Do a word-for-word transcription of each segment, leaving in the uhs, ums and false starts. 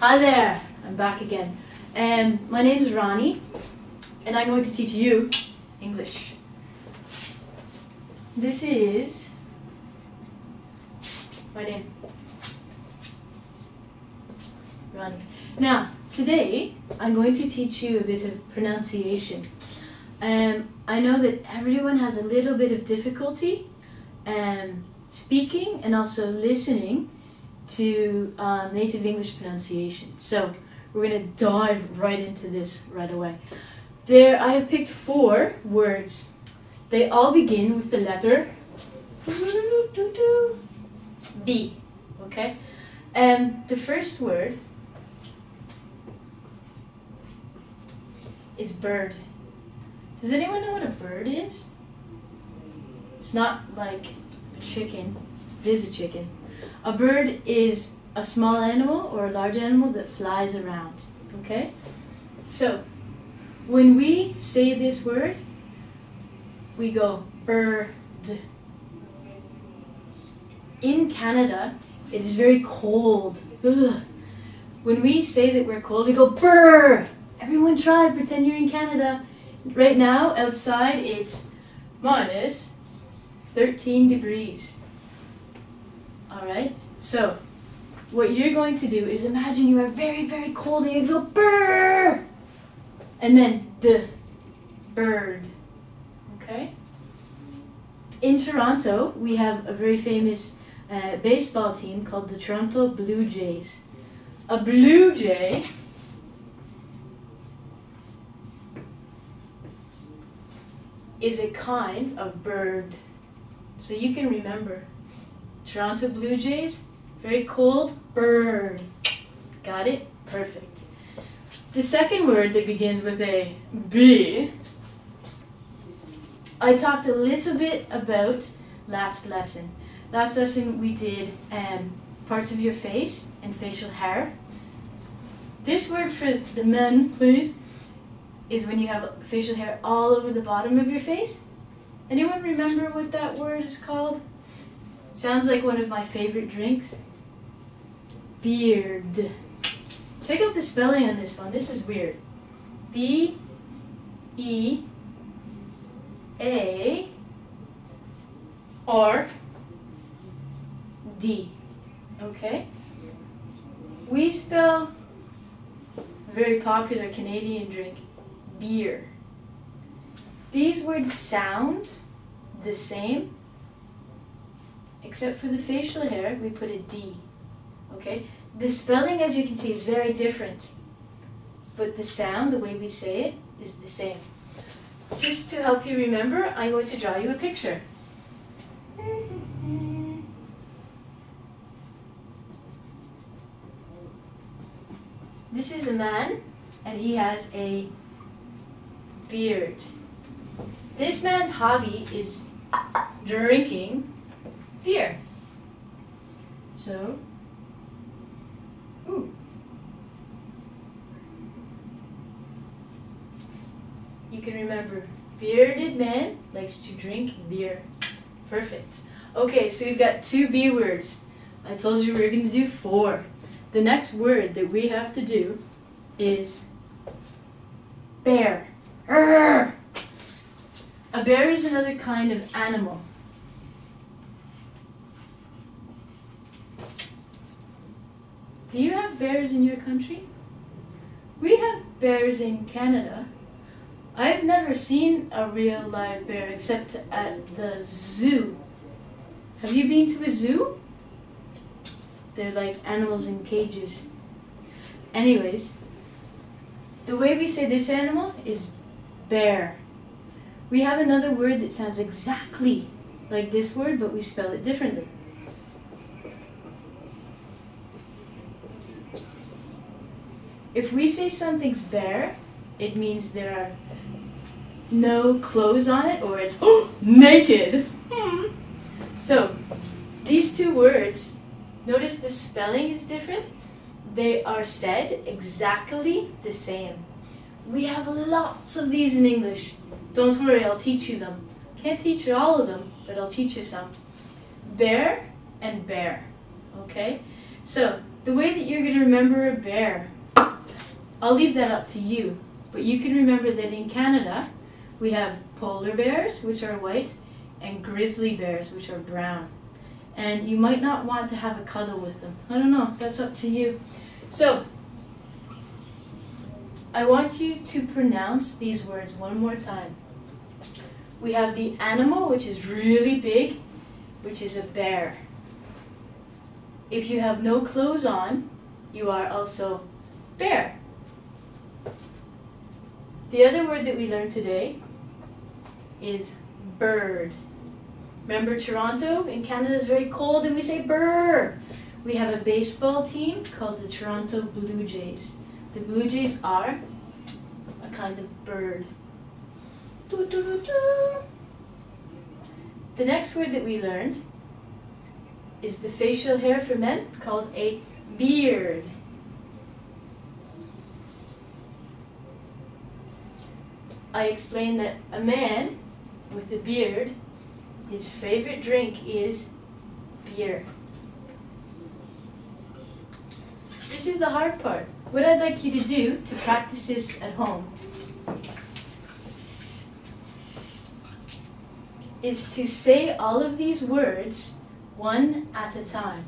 Hi there, I'm back again. Um, my name is Ronnie, and I'm going to teach you English. This is my name, Ronnie. Now, today I'm going to teach you a bit of pronunciation. Um, I know that everyone has a little bit of difficulty um, speaking and also listening to um, native English pronunciation. So we're going to dive right into this right away. There, I have picked four words. They all begin with the letter B. Okay, and the first word is bird. Does anyone know what a bird is? It's not like a chicken. It is a chicken. A bird is a small animal or a large animal that flies around, okay? So, when we say this word, we go bird. In Canada, it is very cold. Ugh. When we say that we're cold, we go burr. Everyone try, pretend you're in Canada. Right now, outside, it's minus thirteen degrees. Alright, so what you're going to do is imagine you are very, very cold and you go brrr, and then d, bird, okay? In Toronto, we have a very famous uh, baseball team called the Toronto Blue Jays. A blue jay is a kind of bird, so you can remember. Toronto Blue Jays, very cold, bird. Got it? Perfect. The second word that begins with a B, I talked a little bit about last lesson. Last lesson we did um, parts of your face and facial hair. This word for the men, please, is when you have facial hair all over the bottom of your face. Anyone remember what that word is called? Sounds like one of my favorite drinks. Beard. Check out the spelling on this one. This is weird. B E A R D. Okay? We spell a very popular Canadian drink, beer. These words sound the same. Except for the facial hair, we put a D, okay? The spelling, as you can see, is very different, but the sound, the way we say it, is the same. Just to help you remember, I'm going to draw you a picture. This is a man, and he has a beard. This man's hobby is drinking beer. So, ooh. You can remember, bearded man likes to drink beer. Perfect. Okay, so we've got two B words. I told you we were going to do four. The next word that we have to do is bear. Arr! A bear is another kind of animal. Do you have bears in your country? We have bears in Canada. I've never seen a real live bear except at the zoo. Have you been to a zoo? They're like animals in cages. Anyways, the way we say this animal is bear. We have another word that sounds exactly like this word, but we spell it differently. If we say something's bare, it means there are no clothes on it, or it's naked. Hmm. So, these two words, notice the spelling is different. They are said exactly the same. We have lots of these in English. Don't worry, I'll teach you them. Can't teach you all of them, but I'll teach you some. Bare and bare, okay? So, The way that you're going to remember a bear, I'll leave that up to you. But you can remember that in Canada, we have polar bears, which are white, and grizzly bears, which are brown. And you might not want to have a cuddle with them. I don't know, that's up to you. So, I want you to pronounce these words one more time. We have the animal, which is really big, which is a bear. If you have no clothes on, you are also bear. The other word that we learned today is bird. Remember Toronto in Canada is very cold and we say bird. We have a baseball team called the Toronto Blue Jays. The Blue Jays are a kind of bird. Doo, doo, doo, doo. The next word that we learned is the facial hair for men called a beard. I explained that a man with a beard, his favorite drink is beer. This is the hard part. What I'd like you to do to practice this at home is to say all of these words one at a time.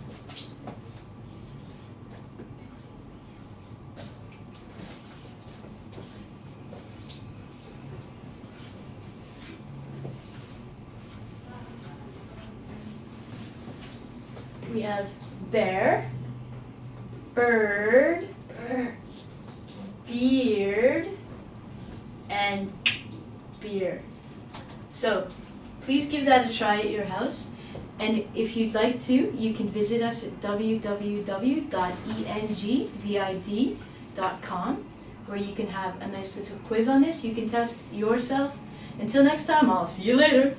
We have bear, bird, beard, and beer. So please give that a try at your house. And if you'd like to, you can visit us at w w w dot engvid dot com where you can have a nice little quiz on this. You can test yourself. Until next time, I'll see you later.